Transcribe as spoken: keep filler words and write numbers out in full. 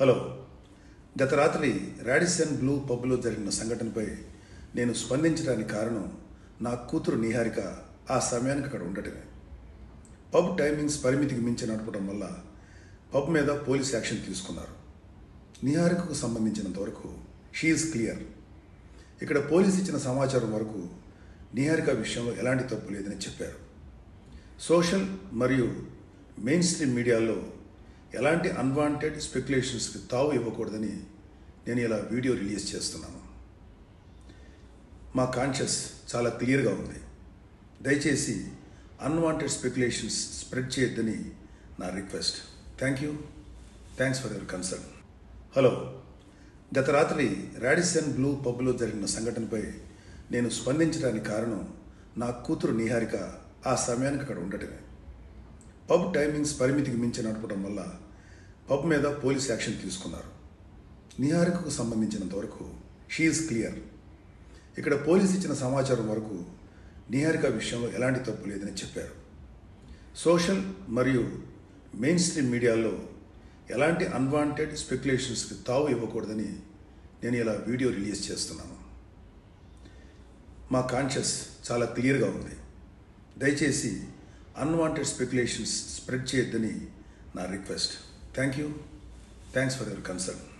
Hello, గత రాత్రి Radisson Blu పబ్లో జరిగిన సంఘటనపై నేను స్పందించడానికి కారణం నా కూతురు నిహారిక ఆ సమయానికి అక్కడ ఉండటమే. పబ్ టైమింగ్స్ పరిమితికి మించి నడపడం వల్ల పబ్ మీద పోలీస్ యాక్షన్ తీసుకున్నారు. నిహారికకు సంబంధించినంత వరకు షీ ఈజ్ క్లియర్. ఇక్కడ పోలీస్ ఇచ్చిన సమాచారం వరకు నిహారిక విషయంలో ఎలాంటి తప్పు లేదని చెప్పారు. సోషల్ మరియు మెయిన్ స్ట్రీమ్ మీడియాలో ఎలాంటి అన్వాంటెడ్ స్పెక్యులేషన్స్కి తావు ఇవ్వకూడదని నేను ఇలా వీడియో రిలీజ్ చేస్తున్నాను. మా కాన్షియస్ చాలా క్లియర్గా ఉంది. దయచేసి అన్వాంటెడ్ స్పెక్యులేషన్స్ స్ప్రెడ్ చేయొద్దని నా request. Thank you. Thanks for your concern. Hello, గత రాత్రి రాడిసన్ బ్లూ పబ్లో జరిగిన సంఘటనపై నేను స్పందించడానికి కారణం నా కూతురు నిహారిక ఆ సమయానికి అక్కడ ఉండటమే. పబ్ టైమింగ్స్ పరిమితికి మించి నడపడం వల్ల పబ్ మీద పోలీస్ యాక్షన్ తీసుకున్నారు. నిహారికకు సంబంధించినంత వరకు షీ ఈజ్ క్లియర్. ఇక్కడ పోలీస్ ఇచ్చిన సమాచారం వరకు నిహారిక విషయంలో ఎలాంటి తప్పు లేదని చెప్పారు. సోషల్ మరియు మెయిన్ స్ట్రీమ్ మీడియాలో ఎలాంటి అన్వాంటెడ్ స్పెక్యులేషన్స్కి తావు ఇవ్వకూడదని నేను ఇలా వీడియో రిలీజ్ చేస్తున్నాను. మా కాన్షియస్ చాలా క్లియర్గా ఉంది. దయచేసి అన్వాంటెడ్ స్పెక్యులేషన్స్ స్ప్రెడ్ చేయొద్దని నా request. Thank you. Thanks for your concern.